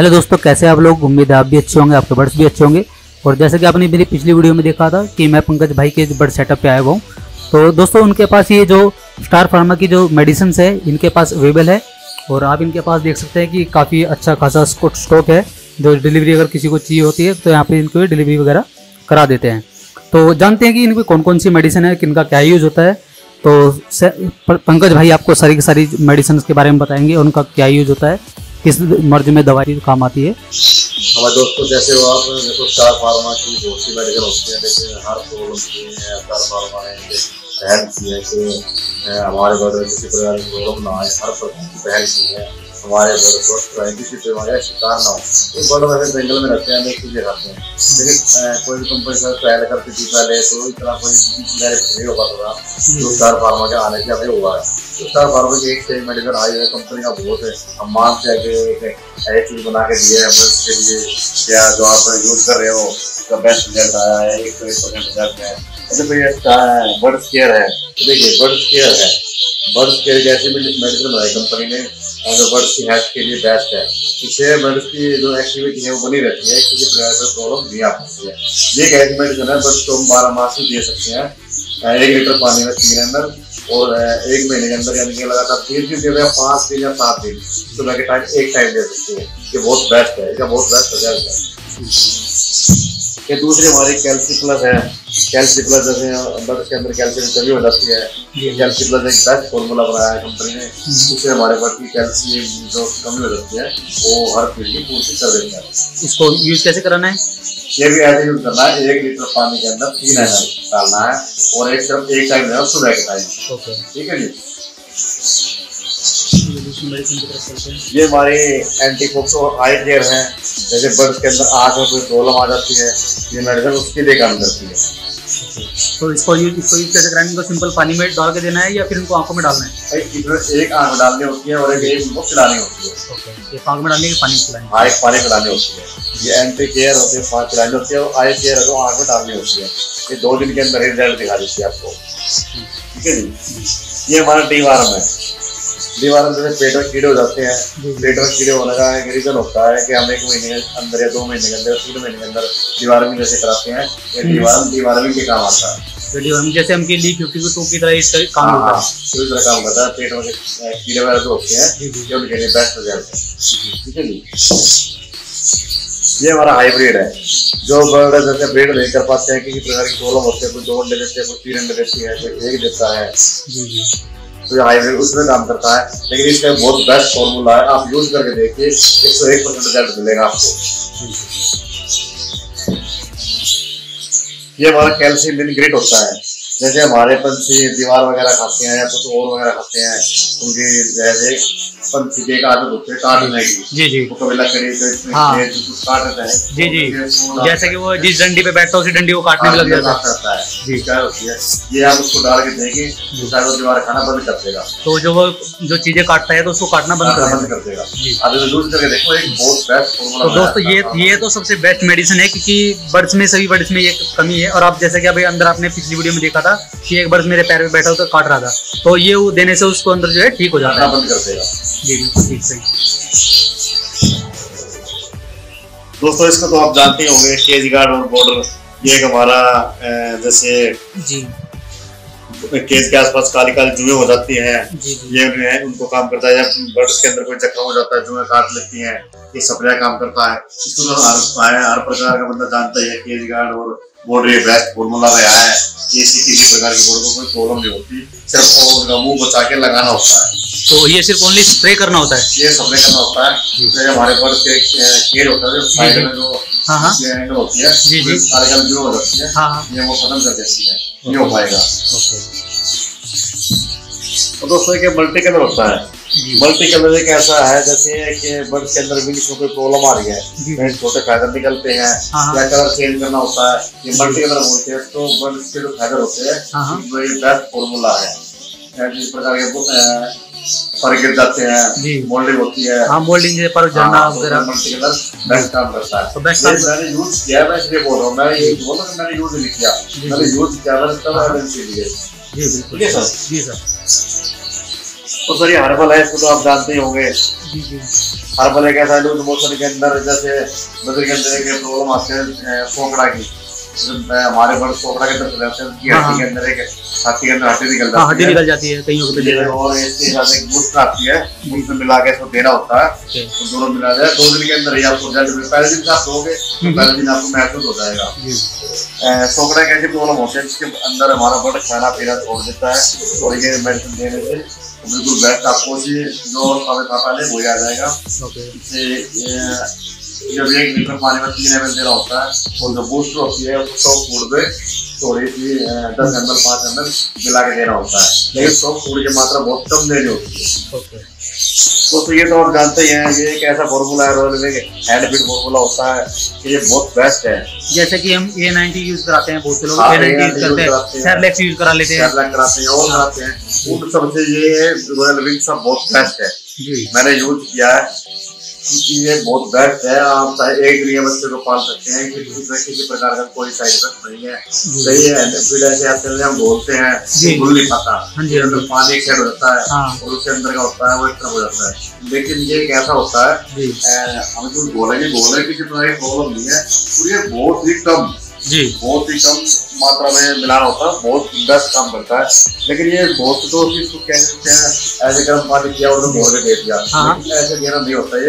Hello दोस्तों, कैसे आप लोग? उम्मीद है आप भी अच्छे होंगे, आपके बर्ड्स भी अच्छे होंगे। और जैसे कि आपने मेरी पिछली वीडियो में देखा था कि मैं पंकज भाई के बर्ड सेटअप पे आया हुआ हूँ। तो दोस्तों उनके पास ये जो स्टार फार्मा की जो मेडिसिन है इनके पास अवेलेबल है और आप इनके पास देख सकते हैं कि काफ़ी अच्छा खासा स्टॉक है, जो डिलीवरी अगर किसी को चाहिए होती है तो यहाँ पर इनको डिलीवरी वगैरह करा देते हैं। तो जानते हैं कि इनकी कौन कौन सी मेडिसिन है, किनका क्या यूज़ होता है। तो पंकज भाई आपको सारी की सारी मेडिसिन के बारे में बताएंगे, उनका क्या यूज़ होता है, किस मर्ज में दवाई काम आती है। हमारे दोस्तों जैसे वो आप देखो स्टार फार्मा की बहुत सी मेडिकल होती है, लेकिन हर प्रॉब्लम की है स्टार फार्मा ने पहल की है कि हमारे बर्ड में किसी प्रकार की प्रॉब्लम ना आए, हर प्रकार की पहल की है हमारे बर्ड को किसी बीमारी का शिकार ना हो। तो बर्ड वैसे जंगल में रहते हैं, लोग चीज़ें खाते हैं, लेकिन कोई भी कंपनी से पहल करती थी पहले तो इतना कोई नहीं हो पाता था जो स्टार फार्मा के आने के अभी हुआ है। स्टार फार्मा की एक सही मेडिकल आई है, कंपनी का बहुत है, हम मान से एक चीज बना के दिए हैं बस के लिए, क्या जो आप यूज कर रहे हो उसका बेस्ट रिजल्ट आया है, 101% रिजल्ट है। अच्छा भैया बर्ड केयर है, देखिए बर्ड केयर है, बर्ड केयर जैसी मेडिसिन बनाई कंपनी ने जो बर्ड्स की हेल्थ के लिए बेस्ट है। इससे बर्ड्स की जो एक्टिविटी है वो बनी रहती है, किसी प्रकार से प्रॉब्लम नहीं आ सकती है। ये एक मेडिसिन है बर्ड्स को हम 12 माह से दे सकते हैं, 1 लीटर पानी में 3 अंदर और 1 महीने के अंदर, यानी कि लगातार 3 दिन दे रहे हैं, 5 दिन या 7 दिन सुबह के टाइम एक टाइम दे सकते हैं। ये बहुत बेस्ट है, इसका बहुत बेस्ट रिजल्ट है। ये दूसरी हमारी कैल्सी प्लस है, कैल्सी प्लस जैसे बर्ड्स के अंदर कैल्शियम कमी हो जाती है, ये कैल्सी प्लस एक बेस्ट फॉर्मूला बनाया है कंपनी ने, उससे हमारे बर्ड की कैल्शियम जो कमी हो जाती है वो हर फील्ड की पूर्ति कर देता है। इसको यूज कैसे कराना है? ये भी ऐसे यूज करना है, 1 लीटर पानी के अंदर 3 ml डालना है और एक टाइम देना सुबह के टाइम। ओके ठीक है जी। ये हमारी एंटी पॉक्स और आई केयर है, जैसे बर्ड्स के अंदर आँख में कोई प्रॉब्लम आ जाती है ये मेडिसिन उसके लिए काम करती है। तो इसको यूज कैसे कराएंगे? इनको सिंपल पानी में डाल के देना है या फिर इनको आंखों में डालना है? एक आंख में डालनी होती है और एक इनको पिलानी होती है। ओके, एक आंख में डालने के पानी पिलाएंगे? हाँ, एक पानी पिलानी होती है। ये एंटी केयर होती है, 5 पिलानी होती है और आई केयर होती है, आँख में डालनी होती है। ये 2 दिन के अंदर रिजल्ट दिखा देती है आपको। ठीक है जी। ये हमारा डीवार्म है, डीवार्म जैसे पेट में कीड़े हो जाते हैं, पेट में कीड़े होने का एक रीजन होता है कि हम 1 महीने के अंदर या 2 महीने के अंदर 3 महीने के अंदर डीवार्मिंग जैसे कराते हैं। ये डीवार्मिंग के काम आता है, जैसे हमके लिए 52 की तरह इसका काम होता है, इसी तरह काम करता है। पेट में कीड़े वगैरह जो होते हैं ये उनके लिए बेस्ट रिजल्ट है। ठीक है जी। ये हमारा हाई ब्रीड है, जो बर्ड जैसे ब्रीड नहीं कर पाते हैं, किसी प्रकार की प्रॉब्लम होती है, कोई 2 अंडे देते हैं, कोई 3 अंडे देती है, कोई 1 देता है, तो ये हाई ब्रीड उसमें काम करता है। लेकिन इसका बहुत बेस्ट फॉर्मूला है, आप यूज करके देखिए, 101% रिजल्ट मिलेगा आपको। ये हमारा कैल्सी ग्रिट होता है, जैसे हमारे पंछी दीवार वगैरह खाते हैं या कुछ और वगैरह खाते हैं, उनकी जैसे पंछी के आदत होते हैं काटने की। जी जी। वो कभी लकड़ी काट देता है। जी जी। जैसे कि वो जिस डंडी पे बैठता है उसी डंडी को काटने लग जाता है। जी क्या होती है ये, आप उसको डाल के देंगे वो दीवार खाना बंद कर देगा, तो जो चीजें काटता है तो उसको काटना बंद कर देगा। आप यूज करके देखो, एक बहुत बेस्ट फॉर्मूला है। दोस्तों ये तो सबसे बेस्ट मेडिसिन है, क्योंकि बर्ड्स में सभी बर्ड्स में ये कमी है। और आप जैसे कि अभी अंदर आपने पिछली वीडियो में देखा था कि एक बर्ड मेरे पैर पे बैठा होता काट रहा था, तो ये वो देने से उसको अंदर जो है ठीक हो जाता है, बंद कर देगा। जी बिल्कुल ठीक सही। दोस्तों इसको तो आप जानते होंगे, केज गार्ड और बॉर्डर, ये हमारा जैसे जी केज के आसपास काली काली जुएं हो जाती हैं, ये उनको काम करता है। जब बर्ड्स के अंदर कोई जख्म हो जाता है, जुएं काट लेती हैं, ये सप्रे काम करता है। इसको तो हर प्रकार का बंदा जानता ही है, केज गार्ड और बॉर्डर ये बेस्ट फॉर्मूला रहा है। किसी प्रकार की बॉर्डर को कोई प्रॉब्लम नहीं होती, सिर्फ उनका मुँह बचा के लगाना होता है। तो ये सिर्फ ओनली स्प्रे करना होता है, ये स्प्रे करना होता है। जैसे हमारे बर्ड्स के केयर होता है, साइड में जो एंगल होती है आजकल जो हो जाती है, ये वो खत्म कर देती है, ये हो पाएगा। और दोस्तों के मल्टी कलर होता है, मल्टी कलर एक ऐसा है जैसे कि बर्ड्स के अंदर विंग्स में कोई प्रॉब्लम आ रही है, छोटे फाइबर निकलते हैं या कलर चेंज करना होता है, ये मल्टी कलर बोलते हैं। तो बर्ड्स के जो फाइबर होते हैं वो ये बेस्ट फॉर्मूला है, जिस प्रकार के पर गिर जाते हैं, मोल्डिंग होती है। हाँ, मोल्डिंग जैसे पर झरना वगैरह बेस्ट काम करता है। तो बेस्ट मैंने यूज किया, मैं इसलिए बोल रहा हूँ, मैंने यूज नहीं किया, मैंने यूज किया। जी बिल्कुल। जी सर। तो सर ये हर्बल है, इसको तो आप जानते ही होंगे। हर्बल एक ऐसा लूज मोशन के अंदर जैसे बदल के अंदर एक प्रॉब्लम आते हैं फोकड़ा की, हमारे बर्ड फोकड़ा के अंदर के अंदर एक हाथी के अंदर हड्डी निकल जाती है कईयों के लिए, और इसके साथ एक बूस्ट आती है, बूस्ट मिला के इसको देना होता है, दोनों मिला जाए 2 दिन के अंदर ही आपको रिजल्ट मिलेगा। पहले दिन आप दोगे पहले दिन आपको महसूस हो जाएगा। फोकड़ा कैसी प्रॉब्लम होती है जिसके अंदर हमारा बर्ड खाना पीना छोड़ देता है, और ये मेडिसिन देने से बिल्कुल बेस्ट आपको जो पहले हो जाएगा। जब एक लीटर पानी में 3 ml देना होता है, और जो बूस्टर होती है उसको सॉफ्ट फूड पे थोड़ी सी 10 ml 5 ml मिला के देना होता है, लेकिन सॉफ्ट फूड की मात्रा बहुत कम देनी होती है। तो ये तो आप जानते ही हैं, ये एक ऐसा फॉर्मूला है, हैंडमेड फॉर्मूला होता है कि ये बहुत बेस्ट है। जैसे कि हम A90 यूज कराते हैं, बहुत से लोग A90 यूज करते हैं, सेरेलेक्स यूज करा लेते हैं, सेरेलेक्स कराते हैं और कराते हैं, उन सबसे ये रॉयल विंग सब बहुत बेस्ट है। मैंने यूज किया है, ये बहुत बेस्ट है। आप एक दिन बच्चे को पाल सकते हैं, किसी प्रकार का कोई साइड इफेक्ट नहीं है, सही है। फिर ऐसे आते हैं हम बोलते हैं घुल नहीं पाता, पानी एक साइड हो जाता है और उसके अंदर का होता है वो एक तरफ हो जाता है, लेकिन ये एक ऐसा होता है हम कुछ बोलेंगे किसी प्रकार की प्रॉब्लम नहीं है। और ये बहुत ही कम मात्रा में मिलाना होता है, बहुत बेस्ट काम करता है। लेकिन ये बहुत तो ऐसे गर्म पानी किया और घोल के दे दिया, ऐसे देना नहीं होता। ये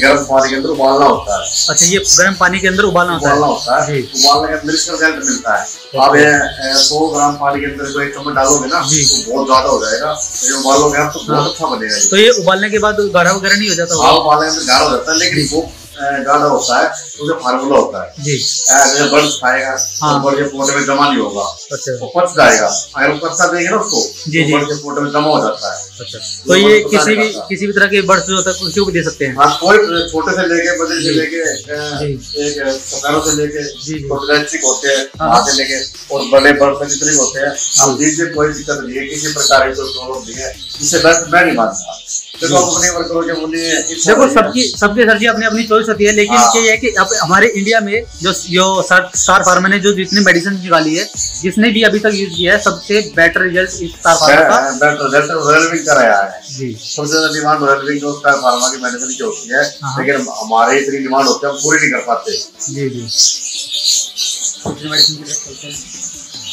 गर्म पानी के अंदर उबालना होता है। अच्छा, ये गर्म पानी के अंदर उबालना होता है। उबालने के अंदर इसका रिजल्ट मिलता है। आप 100 ग्राम पानी के अंदर 1 चम्मच डालोगे ना तो बहुत ज्यादा हो जाएगा, उबालोगे आप तो बहुत अच्छा बनेगा। तो ये उबालने के बाद गाढ़ा वगैरह नहीं हो जाता? हाँ, उबालने के अंदर गाढ़ा हो जाता है, लेकिन वो गाढ़ा होता है, उसे फार्मूला होता है जी। बर्ड खाएगा बर्ड के पोटे में जमा नहीं होगा, वो पच जाएगा। अगर वो पत्ता देंगे ना उसको बर्ड के पोटे में जमा हो जाता है। अच्छा, तो ये किसी भी तरह के बर्ड जो होता है किसी को दे सकते हैं? हाँ, कोई छोटे से लेके बड़े से लेके सतारों से लेके छोटे होते हैं वहाँ से लेके और बड़े बर्ड से जितने होते हैं, आप दीजिए, कोई दिक्कत नहीं है, किसी प्रकार की कोई प्रॉब्लम नहीं है। इससे बेस्ट मैं नहीं मानता। देखो अपने वर्करों के बोलिए, देखो सबकी सर जी अपनी अपनी चॉइस होती है, लेकिन ये है कि अब हमारे इंडिया में जो स्टार फार्म ने जो जितनी मेडिसिन निकाली है, जिसने भी अभी तक यूज किया है, सबसे बेटर रिजल्ट स्टार फार्मा का आया है जी। सबसे ज्यादा डिमांड स्टार फार्मा की मेडिसिन की होती है, लेकिन हमारे इतनी डिमांड होती है हम पूरी नहीं कर पाते जी।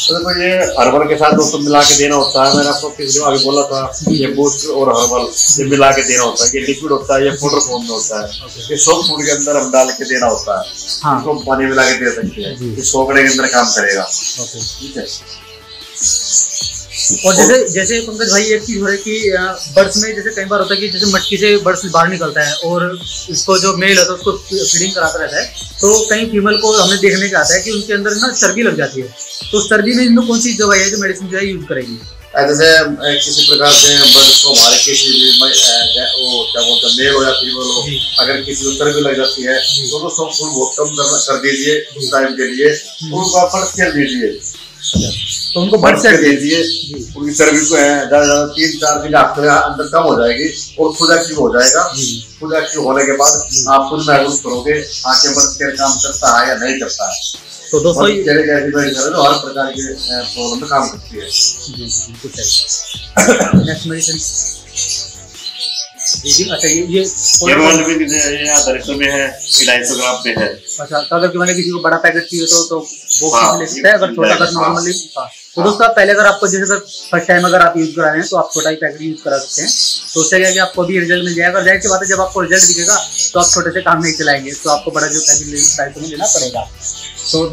जी, तो ये हर्बल के साथ दोस्तों मिला के देना होता है। मैंने आपको किसी अभी बोला था, ये बूस्ट और हर्बल ये मिला के देना होता है। ये लिक्विड होता है, ये पाउडर फॉर्म में होता है, ये सॉफ्ट फूड के अंदर हम डाल के देना होता है। इसको हम पानी मिला के दे सकते हैं, ये सोकड़े के अंदर काम करेगा। ठीक है। और जैसे जैसे पंकज भाई एक चीज हो रही कि बर्ड्स में जैसे कई बार होता है कि जैसे मटकी से बर्ड्स बाहर निकलता है और इसको जो मेल होता है उसको फीडिंग कराता रहता है, तो कई फीमेल को हमने देखने का आता है कि उनके अंदर ना चर्बी लग जाती है। तो चर्बी में इनको कौन सी दवाई है जो मेडिसिन जो है यूज करेगी? जैसे किसी प्रकार से बर्ड्स को हमारे किसी भी क्या बोलते हैं मेल हो या फीमेल हो, अगर किसी को चर्बी लग जाती है तो उसको बहुत कम कर दीजिए उस टाइम के लिए, उनको बर्ड्स कर दीजिए। तो उनको बर्ड से दे दिए, उनकी चर्बी को ज्यादा 3-4 दिन आपके अंदर कम हो जाएगी और खुद एक्टिव हो जाएगा। खुद एक्टिव होने के बाद आप खुद महसूस करोगे आके बर्ड केयर काम करता है या नहीं करता है। तो दोस्तों हर प्रकार के प्रॉब्लम में काम करती है जी। अच्छा, ये 250 ग्राम पे है। अच्छा, तो अगर मैंने किसी को बड़ा पैकेट चाहिए तो वो ले सकते हैं, अगर छोटा नॉर्मली। तो दोस्तों पहले अगर आपको जैसे फर्स्ट टाइम अगर आप यूज करा रहे हैं तो आप छोटा ही पैकेट यूज करा सकते हैं, तो उससे क्या कि आपको भी रिजल्ट मिल जाएगा। जाहिर सी बात है, जब आपको रिजल्ट दिखेगा तो आप छोटे से काम नहीं चलाएंगे, तो आपको बड़ा जो पैकेट लेना पड़ेगा। तो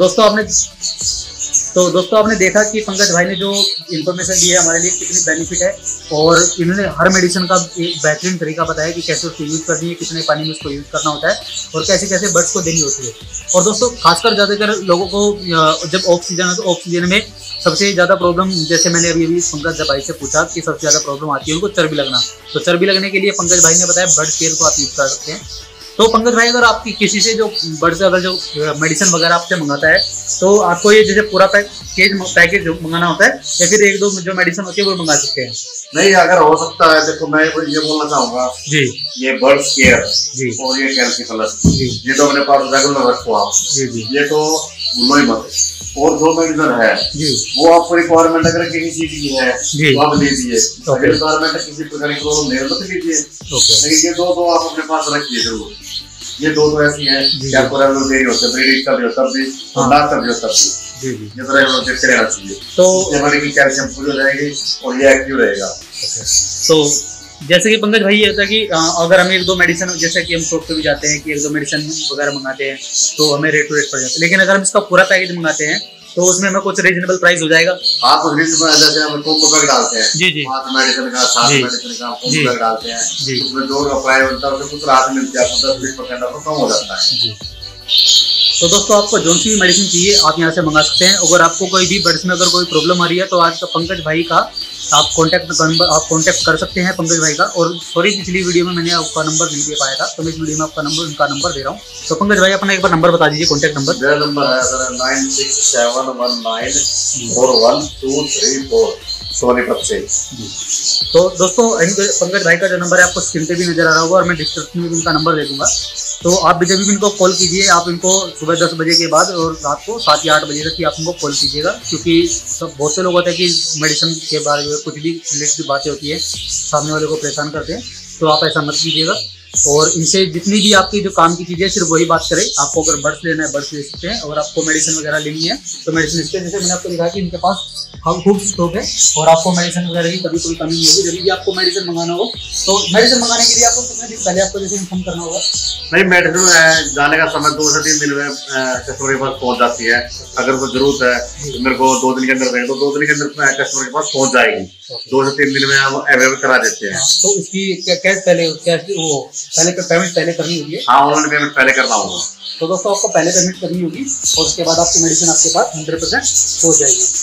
दोस्तों आपने देखा कि पंकज भाई ने जो इन्फॉर्मेशन दी है हमारे लिए कितनी बेनिफिट है, और इन्होंने हर मेडिसिन का एक बेहतरीन तरीका बताया कि कैसे उसको यूज़ करनी है, कितने पानी में उसको यूज़ करना होता है और कैसे कैसे बर्ड्स को देनी होती है। और दोस्तों खासकर ज़्यादातर लोगों को जब ऑफ सीजन है तो ऑफ सीजन में सबसे ज़्यादा प्रॉब्लम, जैसे मैंने अभी पंकज भाई से पूछा कि सबसे ज़्यादा प्रॉब्लम आती है उनको चर्बी लगना, तो चर्बी लगने के लिए पंकज भाई ने बताया बर्ड केयर को आप यूज़ कर सकते हैं। तो पंकज भाई, अगर आपकी किसी से जो बर्ड से अगर जो मेडिसिन वगैरह आपसे मंगाता है तो आपको ये जैसे पूरा पैकेज मंगाना होता है या फिर एक दो जो मेडिसिन होती है वो मंगा सकते हैं? नहीं, अगर हो सकता है, देखो मैं ये बोलना चाहूँगा जी, ये बर्ड केयर जी और ये कैल्सी प्लस जी, ये तो अपने पास रेगुलर रखो आप जी। ये तो भूलो ही मत। और दो मेडिसन है वो आपको रिक्वायरमेंट अगर किसी चीज की है तो आप ले दीजिए, रिक्वायरमेंट किसी प्रकार की प्रॉब्लम नहीं है तो लीजिए, लेकिन ये दो तो आप अपने पास रखिए जरूर। ये दो तो ऐसी है क्या भी होता है, ब्रीडिंग का भी होता है, का भी होता है, ये तरह हम लोग देखते रहना चाहिए तो हमारे की कैल्शियम पूरी हो जाएगी और ये एक्टिव रहेगा। तो जैसे कि पंकज भाई ये होता है कि अगर हम एक दो मेडिसिन जैसे कि हम शॉप पे भी जाते हैं कि एक दो मेडिसिन वगैरह मंगाते हैं तो हमें रेट टू रेट पड़ जाता है, लेकिन अगर हम इसका पूरा पैकेज मंगाते हैं तो उसमें हमें कुछ रीजनेबल प्राइस हो जाएगा। आप रीजनेबल डालते हैं जी जी मेडिसिन का, साथ मेडिसिन का कॉम्बो डालते हैं, उसमें दो का प्राइस होता है, कुछ राहत मिलती है, 10-20% आपको कम हो जाता है। तो दोस्तों आपको जो सी भी मेडिसिन चाहिए आप यहाँ से मंगा सकते हैं। अगर आपको कोई भी बर्ड्स में अगर कोई प्रॉब्लम आ रही है तो आज का पंकज भाई का आप कांटेक्ट कर सकते हैं पंकज भाई का। और सॉरी पिछली वीडियो में मैंने आपका नंबर नहीं दे पाया था तो मैं इस वीडियो में आपका नंबर उनका नंबर दे रहा हूँ। तो पंकज भाई अपना एक बार नंबर बता दीजिए, कॉन्टैक्ट नंबर। मेरा नंबर है 9671941234 सोनी। तो दोस्तों पंकज भाई का जो नंबर है आपको स्क्रीन पर भी नजर आ रहा होगा और मैं डिस्क्रिप्शन में भी उनका नंबर दे दूँगा। तो आप भी जब भी इनको कॉल कीजिए, आप इनको सुबह 10 बजे के बाद और रात को 7 या 8 बजे तक ही आप इनको कॉल कीजिएगा, क्योंकि सब बहुत से लोग होते हैं कि मेडिसिन के बारे में कुछ भी रिलेटेड बातें होती है सामने वाले को परेशान करते हैं, तो आप ऐसा मत कीजिएगा। और इनसे जितनी भी आपकी जो काम की चीज़ें सिर्फ वही बात करें। आपको अगर बर्ड्स लेना है बर्ड्स ले सकते हैं, और आपको मेडिसिन वगैरह लेनी है तो मेडिसिन इसके जैसे मैंने आपको दिखाया कि इनके पास हम खूब स्टॉक है और आपको मेडिसिन वगैरह की कभी कोई कमी नहीं होगी। जब भी आपको मेडिसिन मंगाना हो तो मेडिसिन मंगाने के लिए आपको कितने दिन पहले आपको जैसे इन्फॉर्म करना होगा? नहीं, मेडिसिन जाने का समय 2 से 3 दिन में कस्टमर के पास पहुँच जाती है। अगर वो जरूरत है मेरे को 2 दिन के अंदर तो 2 दिन के अंदर कस्टमर के पास पहुँच जाएगी। 2 से 3 दिन में हम अवेलेबल करा देते हैं। तो इसकी कैश पेमेंट पहले करनी होगी। हाँ, ऑनलाइन पेमेंट पहले करना होगा। तो दोस्तों आपको पहले पेमेंट करनी होगी और उसके बाद आपकी मेडिसिन आपके पास 100% हो जाएगी।